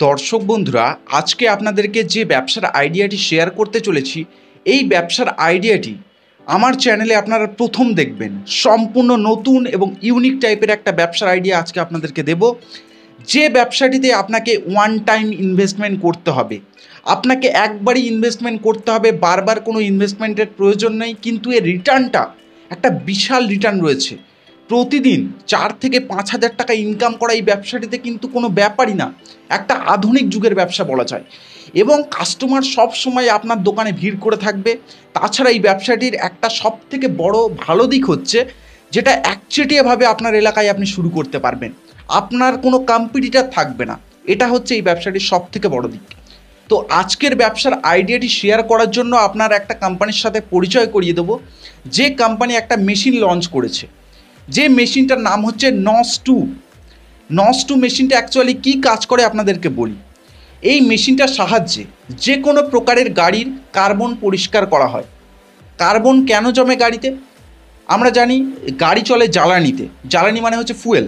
दर्शक बंधुरा आज के आपनादेरके जे व्यवसार आइडियाटी शेयर करते चलेछि एई व्यवसार आइडियाटी आमार चैनेले आपनारा प्रथम देखबेन। सम्पूर्ण नतून एबं इउनिक टाइपेर एकटा व्यवसार आइडिया आज के आपनादेरके देब, जे व्यवसाटीते आपनाके वन टाइम इनभेस्टमेंट करते हबे, आपनाके एकबारई इनभेस्टमेंट करते हबे, बार बार कोनो इनभेस्टमेंटेर प्रयोजन नेई, किन्तु एर रिटार्नटा एकटा विशाल रिटार्न रयेछे। प्रतिदिन 4 থেকে 5 হাজার টাকা ইনকাম করা এই ব্যবসাটিতে কিন্তু কোনো ব্যাপারই না, একটা আধুনিক যুগের ব্যবসা বলা যায় এবং কাস্টমার সব সময় আপনার দোকানে ভিড় করে থাকবে। তাছাড়া এই ব্যবসাটির একটা সবথেকে বড় ভালো দিক হচ্ছে যেটা একচেটিয়াভাবে আপনার এলাকায় আপনি শুরু করতে পারবেন, আপনার কোনো কম্পিটিটর থাকবে না, এটা হচ্ছে এই ব্যবসাটির সবথেকে বড় দিক। তো আজকের ব্যবসার আইডিয়াটি শেয়ার করার জন্য আপনার একটা কোম্পানির সাথে পরিচয় করিয়ে দেবো, যে কোম্পানি একটা মেশিন লঞ্চ করেছে। যে মেশিনটার নাম হচ্ছে নস টু মেশিনটা অ্যাকচুয়ালি কী কাজ করে আপনাদেরকে বলি। এই মেশিনটার সাহায্যে যে কোনো প্রকারের গাড়ির কার্বন পরিষ্কার করা হয়। কার্বন কেন জমে গাড়িতে? আমরা জানি গাড়ি চলে জ্বালানিতে, জ্বালানি মানে হচ্ছে ফুয়েল।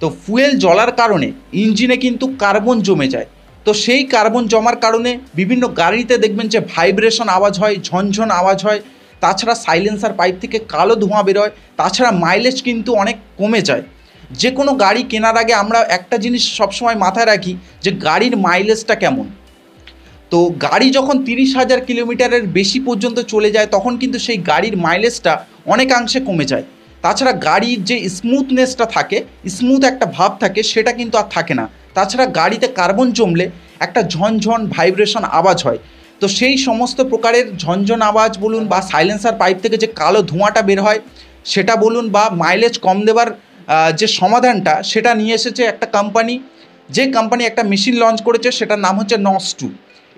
তো ফুয়েল জ্বলার কারণে ইঞ্জিনে কিন্তু কার্বন জমে যায়। তো সেই কার্বন জমার কারণে বিভিন্ন গাড়িতে দেখবেন যে ভাইব্রেশন আওয়াজ হয়, ঝনঝন আওয়াজ হয়, তাছাড়া সাইলেন্সার পাইপ থেকে কালো ধোঁয়া বেরোয়, তাছাড়া মাইলেজ কিন্তু অনেক কমে যায়। যে কোনো গাড়ি কেনার আগে আমরা একটা জিনিস সবসময় মাথায় রাখি যে গাড়ির মাইলেজটা কেমন। তো গাড়ি যখন 30,000 কিলোমিটারের বেশি পর্যন্ত চলে যায় তখন কিন্তু সেই গাড়ির মাইলেজটা অনেকাংশে কমে যায়। তাছাড়া গাড়ির যে স্মুথনেসটা থাকে, স্মুথ একটা ভাব থাকে, সেটা কিন্তু আর থাকে না। তাছাড়া গাড়িতে কার্বন জমলে একটা ঝনঝন ভাইব্রেশন আওয়াজ হয়। তো সেই সমস্ত প্রকারের ঝনঝন আওয়াজ বলুন বা সাইলেন্সার পাইপ থেকে যে কালো ধোঁয়াটা বের হয় সেটা বলুন বা মাইলেজ কম দেওয়ার যে সমাধানটা সেটা নিয়ে এসেছে একটা কোম্পানি। যে কোম্পানি একটা মেশিন লঞ্চ করেছে সেটার নাম হচ্ছে নস টু।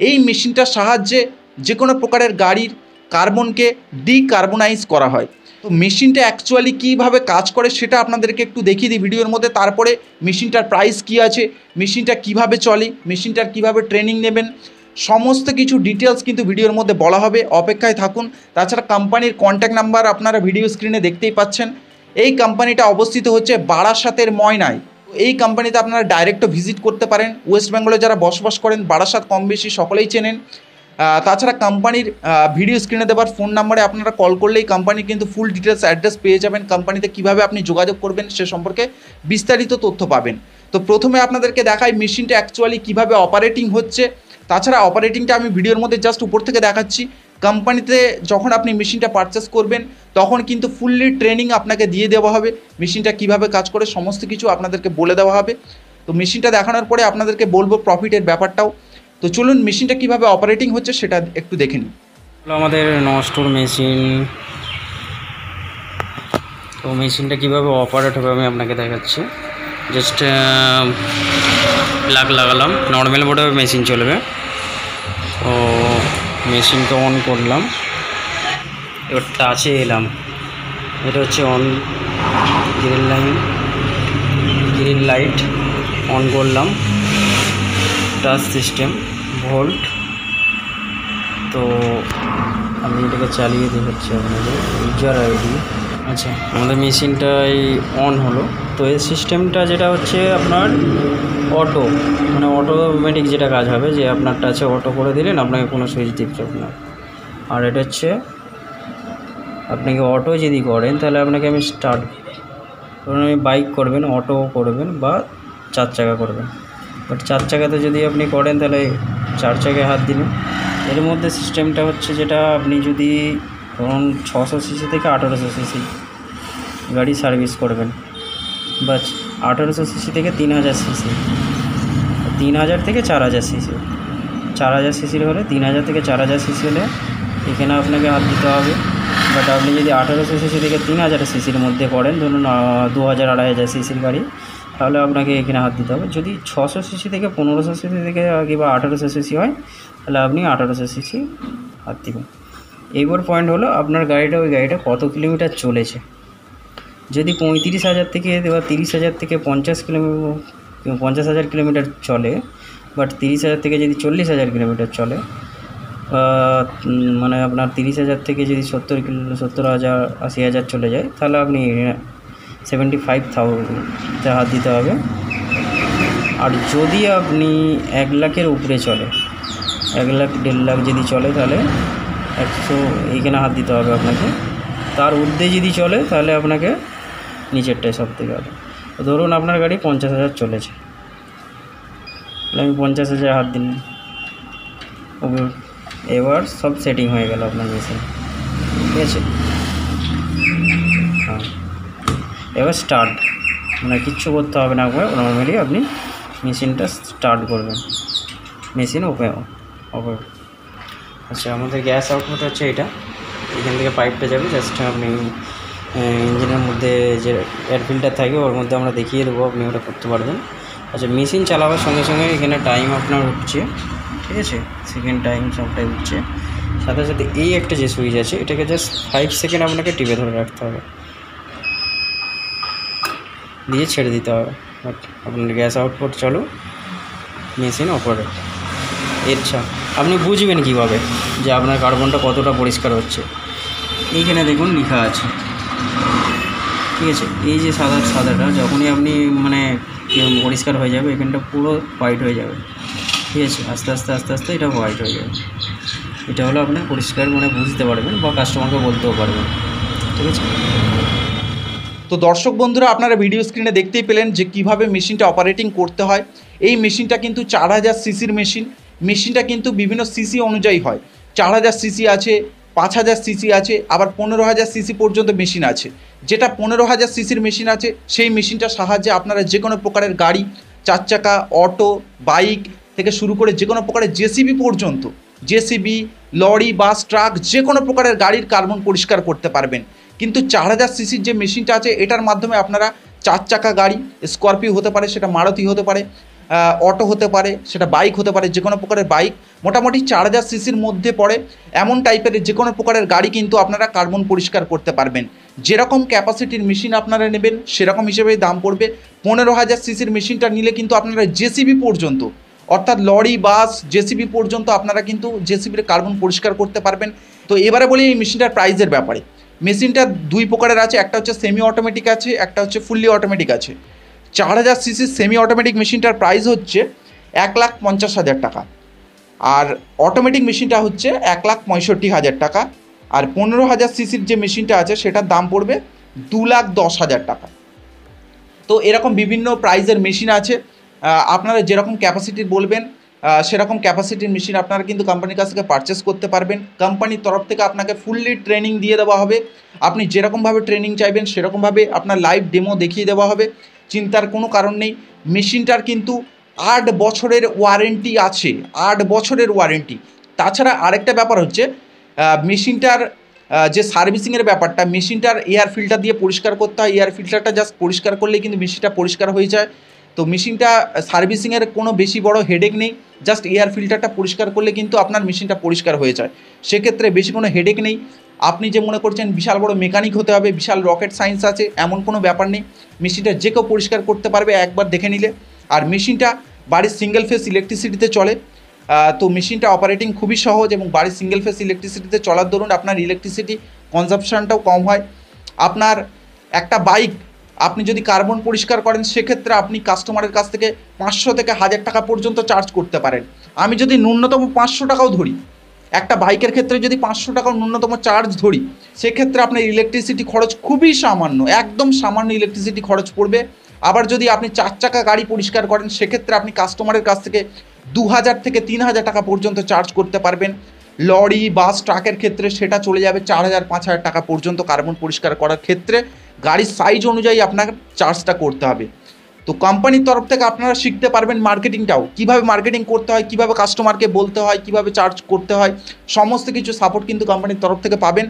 এই মেশিনটার সাহায্যে যে কোনো প্রকারের গাড়ির কার্বনকে ডিকার্বনাইজ করা হয়। তো মেশিনটা অ্যাকচুয়ালি কীভাবে কাজ করে সেটা আপনাদেরকে একটু দেখিয়ে দিই ভিডিওর মধ্যে। তারপরে মেশিনটার প্রাইস কী আছে, মেশিনটা কীভাবে চলে, মেশিনটার কীভাবে ট্রেনিং নেবেন, সমস্ত কিছু ডিটেলস কিন্তু ভিডিওর মধ্যে বলা হবে, অপেক্ষায় থাকুন। তাছাড়া কোম্পানির কন্ট্যাক্ট নাম্বার আপনারা ভিডিও স্ক্রিনে দেখতেই পাচ্ছেন। এই কোম্পানিটা অবস্থিত হচ্ছে বারাসাতের ময়নায়। এই কোম্পানিতে আপনারা ডাইরেক্টও ভিজিট করতে পারেন। ওয়েস্ট বেঙ্গলে যারা বসবাস করেন বারাসাত কম বেশি সকলেই চেনেন। তাছাড়া কোম্পানির ভিডিও স্ক্রিনে দেওয়ার ফোন নাম্বারে আপনারা কল করলেই কোম্পানির কিন্তু ফুল ডিটেলস অ্যাড্রেস পেয়ে যাবেন। কোম্পানিতে কীভাবে আপনি যোগাযোগ করবেন সে সম্পর্কে বিস্তারিত তথ্য পাবেন। তো প্রথমে আপনাদেরকে দেখাই মেশিনটা অ্যাকচুয়ালি কীভাবে অপারেটিং হচ্ছে। তাছাড়া অপারেটিংটা আমি ভিডিওর মধ্যে জাস্ট উপর থেকে দেখাচ্ছি। কোম্পানিতে যখন আপনি মেশিনটা পারচেস করবেন তখন কিন্তু ফুললি ট্রেনিং আপনাকে দিয়ে দেওয়া হবে, মেশিনটা কিভাবে কাজ করে সমস্ত কিছু আপনাদেরকে বলে দেওয়া হবে। তো মেশিনটা দেখানোর পরে আপনাদেরকে বলবো প্রফিটের ব্যাপারটাও। তো চলুন মেশিনটা কিভাবে অপারেটিং হচ্ছে সেটা একটু দেখে নিন। আমাদের নস টু মেশিন, তো মেশিনটা কীভাবে অপারেট হবে আমি আপনাকে দেখাচ্ছি। জাস্ট প্লাগ লাগালাম, নর্মাল মোডে মেশিন চলবে। তো মেশিনটা অন করলাম, এবার টাচে এলাম, এটা হচ্ছে on green line, green light on করলাম, টাচ সিস্টেম ভোল্ট। তো আমি এটাকে চালিয়ে দেখাচ্ছি আপনাদের। ইউজার আইডি, আচ্ছা আমাদের মেশিনটাই অন হলো। তো এই সিস্টেমটা যেটা হচ্ছে আপনার অটো, মানে অটোমেটিক যেটা কাজ হবে, যে আপনার টাচে অটো করে দিলেন, আপনাকে কোনো সুইচ দিচ্ছে আপনার। আর এটা হচ্ছে আপনাকে অটো যদি করেন তাহলে আপনাকে আমি স্টার্ট, ধরুন আমি বাইক করবেন, অটো করবেন বা 4 চাকা করবেন। বাট 4 চাকাতে যদি আপনি করেন তাহলে 4 চাকায় হাত দিলেন। এর মধ্যে সিস্টেমটা হচ্ছে যেটা আপনি যদি ধরুন 600 সিসি থেকে 1800 সিসি গাড়ি সার্ভিস করবেন বা 1800 সিসি থেকে 3000 সিসি, 3000 থেকে 4000 সিসি, 4000 সিসির হলে 3000 থেকে 4000 সিসি হলে এখানে আপনাকে হাত দিতে হবে। বাট আপনি যদি 1800 সিসি থেকে 3000 সিসির মধ্যে করেন, ধরুন 2000-2500 সিসির গাড়ি, তাহলে আপনাকে এখানে হাত দিতে হবে। যদি 600 সিসি থেকে 1500 সিসি থেকে কিংবা 1800 সিসি হয় তাহলে আপনি 1800 সিসি হাত দিবেন। এইবার পয়েন্ট হলো আপনার গাড়িটা, ওই গাড়িটা কত কিলোমিটার চলেছে। যদি 35,000 থেকে বা 30,000 থেকে 50,000 কিলোমিটার চলে, বাট 30,000 থেকে যদি 40,000 কিলোমিটার চলে, মানে আপনার 30,000 থেকে যদি 70,000 80,000 চলে যায় তাহলে আপনি 75,000 হাত দিতে হবে। और जदि आपनी एक लाखेर ऊपर चले एक लाख डेढ़ लाख जदि चले ताहले 100 एखाने हाथ दीते होबे आपनाके तार ऊर्ध्বে जदि चले ताहले आपनाके नीचेरटाई सबथेके आगे तो धरुन आपनार गाड़ी 50,000 चलेछे ताहले आमि 50,000 हाथ दिलाम ओके एबार सब सेटिंग हये गेल आपनार मेशिने ठीक आछे हाँ एबार स्टार्ट মানে কিচ্ছু করতে হবে না আপনার নরমালি আপনি মেশিনটা স্টার্ট করবেন মেশিন ওপেন ওপেন আচ্ছা আমাদের গ্যাস আউটপুট হচ্ছে এটা এখান থেকে পাইপটা যাবে জাস্ট আপনি ইঞ্জিনের মধ্যে যে এয়ার ফিল্টার থাকে ওর মধ্যে আমরা দেখিয়ে দেবো আপনি ওটা করতে পারবেন আচ্ছা মেশিন চালাবার সঙ্গে সঙ্গে এখানে টাইম আপনার উঠছে ঠিক আছে সেকেন্ড টাইম সবটাই উঠছে সাথে সাথে এই একটা যে সুইচ আছে এটাকে জাস্ট 5 সেকেন্ড আপনাকে টিপে ধরে রাখতে হবে दिए छेड़े दीते हैं अपना गैस आउटपुट चलो मेसिन ओपरे अच्छा अपनी बुझबें क्यों जो अपन कार्बन कतटा परिष्कार होने देखो लिखा ठीक है ये सदा सदाटा जखनी अपनी मैं परिष्कार हो जाए एखान पुरो व्हाइट हो जाए ठीक है आस्ते आस्ते आस्ते आस्ते ये व्हाइट हो जाए ये हलो अपना परिष्कार मैं बुझते पर कस्टमर को बोलते हैं ठीक है। तो दर्शक बंधुरा आपनारा भिडियो स्क्रिने देखते ही पेलें जे किभाबे मेशिनटा अपारेटिंग करते हैं। ये मेशिनटा किन्तु 4000 सीसिर मेशिन मेशिनटा किन्तु विभिन्न सीसी अनुयायी है 4000 सीसी आछे 5000 सीसी आछे आबार 15000 सीसी पर्यन्त मेशिन आछे जेटा 15000 सीसिर मेशिन आछे सेई मेशिनटार साहाज्ये आपनारा जे कोनो प्रकारेर गाड़ी चार चाका अटो बाइक थेके शुरू करे जे कोनो प्रकारेर जेसीबी पर्यन्त जेसीबी लरि बास ट्राक जे कोनो प्रकारेर गाड़ीर कार्बन परिष्कार करते पारबेन। किन्तु 4000 सीसी जो मेशिन आछे एटार माध्यमे आपनारा चार चाका गाड़ी स्कर्पियो होते पारे सेटा मारुति होते पारे अटो होते पारे सेटा बाइक होते पारे जे कोनो प्रकारेर बाइक मोटामुटी 4000 सीसिर मध्य पड़े एमन टाइपेर जे कोनो प्रकारेर गाड़ी किन्तु आपनारा कार्बन परिष्कार करते पारबेन। जे रकम कैपासिटिर मेशिन आपनारा नेबेन सेरकम हिसेबेई दाम पड़बे। 15000 सीसिर मेशिनटा निले किन्तु आपनारा जेसीबी पर्यन्त अर्थात लरि बास जेसीबी पर्यन्त आपनारा किन्तु जेसीबिर कार्बन परिष्कार करते पारबेन। तो एबारे बोली एई मेशिनटार प्राइसेर ब्यापारे मेशिनटा दुई प्रकारेर आछे एकटा होच्छे सेमी अटोमेटिक आछे एकटा होच्छे फुल्ली अटोमेटिक आछे। 4000 सीसी सेमी अटोमेटिक मेशिनटार प्राइस होच्छे 1,50,000 टाका और अटोमेटिक मेशिनटा होच्छे 1,65,000 टाका और 15000 सीसिर जो मेशिनटा आछे सेटार दाम पड़बे 2,10,000 टाका। तो एरकम विभिन्न प्राइसेर मेशिन आछे आपनारा जेरकम कैपासिटी बोलबेन सेरकम कैपासिटी मेशिन आपनारा किन्तु कम्पानिर काछ थेके पार्चेस करते पारबेन। कम्पानिर तरफ थेके आपनाके फुल्ली ट्रेनिंग दिए देवा होबे आपनि जेरकम भावे ट्रेनिंग चाइबेन सेरकम भावे आपनार लाइव डेमो देखिए देवा होबे चिंतार कोनो कारण नेई। मेशिनटार किन्तु 8 বছরের ওয়ারেন্টি आछे 8 বছরের ওয়ারেন্টি। ताछाड़ा आरेकटा ब्यापार होच्छे मेशिनटार जे सार्विसिंगेर ब्यापारटा मेशिनटार एयार फिल्टार दिए परिष्कार करते हैं एयार फिल्टारटा जस्ट परिष्कार करलेई किन्तु मेशिनटा परिष्कार हये जाय। तो मेशिनटा सार्विसिंगेर कोनो बेशी बड़ो हेडेक नहीं जस्ट एयार फिल्टारटा परिष्कार करले किन्तु आपनार मेशिनटा परिष्कार हो जाए से क्षेत्रे बेशी कोनो हेडेक नहीं। आपनि जे मने करछेन विशाल बड़ो मेकानिक होते होबे विशाल रकेट साइंस आछे एमन कोनो ब्यापार नहीं मेशिनटा जे केउ परिष्कार करते पारबे एकबार देखे निले। और मेशिनटा बाड़िर सिंगल फेज इलेक्ट्रिसिटीते चले तो मेशिनटा अपारेटिंग खूबई सहज एबं बाड़िर सिंगल फेज इलेक्ट्रिसिटीते चलार दरुन आपनार इलेक्ट्रिसिटी कनजाम्पशनटाओ कम हय। आपनार एकटा बाइक आपनी जो कार्बन परिष्कार करें से क्षेत्र में अपनी कस्टमर के पास 500 से 1000 टाका पर्यंत चार्ज करते पारें। जो न्यूनतम 500 टाकाओ धरी एक बाइकर क्षेत्र में जो 500 टाका न्यूनतम चार्ज धरी से क्षेत्र में अपना इलेक्ट्रिसिटी खरच खूब ही सामान्य एकदम सामान्य इलेक्ट्रिसिटी खरच पड़े। आबार जो अपनी चार चाका गाड़ी परिष्कार करें से क्षेत्र में अपनी कस्टमर के पास 2000 से 3000 टाका पर्यंत चार्ज करते पारबेन। लरि बास ट्राकेर क्षेत्रे सेटा चले जाबे 4000-5000 टाका पर्यन्त कार्बन परिष्कार करार क्षेत्रे गाड़िर साइज अनुयायी आपनार चार्जटा करते हबे। तो कोम्पानिर तरफ थेके आपनारा शिखते पारबेन मार्केटिंगटाओ किभाबे मार्केटिंग करते हय किभाबे कास्टमारके बोलते हय किभाबे चार्ज करते हय समस्त किछु सापोर्ट किन्तु कोम्पानिर तरफ थेके पाबेन।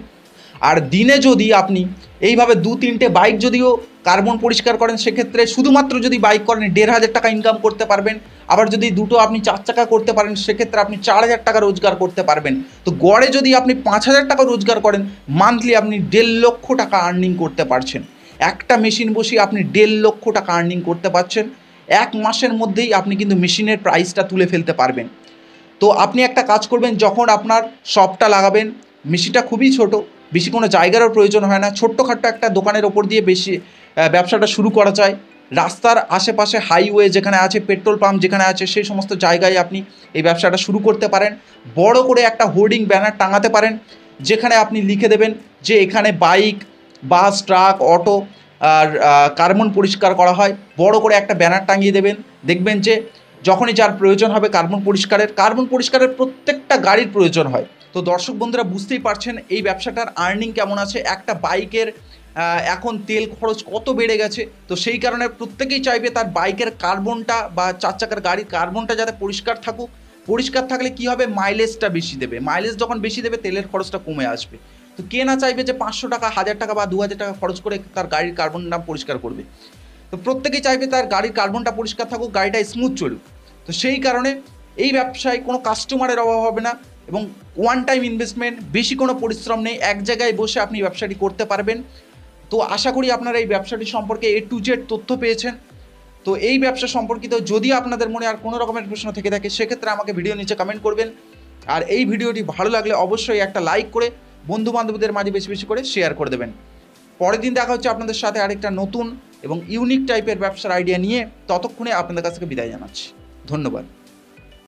और दिने जदि आपनि एइभाबे 2-3टे बाइक जदिओ कार्बन परिष्कार करें से क्षेत्रे शुधुमात्र जदि बाइक करें 1500 टाका इनकाम करते पारबेन। आबार जदि दुटो आपनि चार चाका करते पारें से क्षेत्रे आपनि 4000 टाका रोजगार करते पारबेन। तो गड़े जदि आपनि 5000 टाका रोजगार करें मान्थलि आपनि 1.5 लाख टाका आर्निंग करते पारछेन। एकटा मेशिन बसिए आपनि 1.5 लाख टाका आर्निंग करते पारछेन एक मासेर मध्येई आपनि किन्तु मेशिनेर प्राइसटा तुले फेलते पारबेन। तो आपनि एकटा काज करबेन जखन आपनार शपटा लागाबेन मेशिनटा खूबई छोटो बेशी कोनो जायगार प्रयोजन है ना छोट्टो खाट्टो एक दोकानेर ओपर दिए बेशी व्यवसाटा शुरू करा जाए রাস্তার আশেপাশে হাইওয়ে যেখানে আছে, পেট্রোল পাম্প যেখানে আছে, সেই সমস্ত জায়গায় আপনি এই ব্যবসাটা শুরু করতে পারেন। বড় করে একটা হোর্ডিং ব্যানার টাঙাতে পারেন যেখানে আপনি লিখে দেবেন যে এখানে বাইক, বাস, ট্রাক, অটো আর কার্বন পরিষ্কার করা হয়। বড় করে একটা ব্যানার টাঙিয়ে দেবেন, দেখবেন যে যখনই যার প্রয়োজন হবে কার্বন পরিষ্কারের, প্রত্যেকটা গাড়ির প্রয়োজন হয়। তো দর্শক বন্ধুরা বুঝতেই পারছেন এই ব্যবসাটার আর্নিং কেমন আছে। একটা বাইকের এখন তেল খরচ কত বেড়ে গেছে, তো সেই কারণে প্রত্যেকেই চাইবে তার বাইকের কার্বনটা বা চার চাকার গাড়ির কার্বনটা যাতে পরিষ্কার থাকুক। পরিষ্কার থাকলে কি হবে, মাইলেজটা বেশি দেবে। মাইলেজ যখন বেশি দেবে তেলের খরচটা কমে আসবে। তো কে না চাইবে যে 500 টাকা, 1000 টাকা বা 2000 টাকা খরচ করে তার গাড়ির কার্বনটা পরিষ্কার করবে। তো প্রত্যেকেই চাইবে তার গাড়ির কার্বনটা পরিষ্কার থাকুক, গাড়িটা স্মুথ চলুক। তো সেই কারণে এই ব্যবসায় কোনো কাস্টমারের অভাব হবে না এবং ওয়ান টাইম ইনভেস্টমেন্ট, বেশি কোনো পরিশ্রম নেই, এক জায়গায় বসে আপনি ব্যবসাটি করতে পারবেন। তো আশা করি আপনারা এই ব্যবসাটি সম্পর্কে A to Z তথ্য পেয়েছেন। তো এই ব্যবসা সম্পর্কিত যদি আপনাদের মনে আর কোনো রকমের প্রশ্ন থেকে থাকে সেক্ষেত্রে আমাকে ভিডিও নিচে কমেন্ট করবেন। আর এই ভিডিওটি ভালো লাগলে অবশ্যই একটা লাইক করে বন্ধুবান্ধবদের মাঝে বেশি বেশি করে শেয়ার করে দেবেন। পরের দিন দেখা হচ্ছে আপনাদের সাথে আরেকটা নতুন এবং ইউনিক টাইপের ব্যবসার আইডিয়া নিয়ে। ততক্ষণে আপনাদের কাছ থেকে বিদায় জানাচ্ছি। ধন্যবাদ।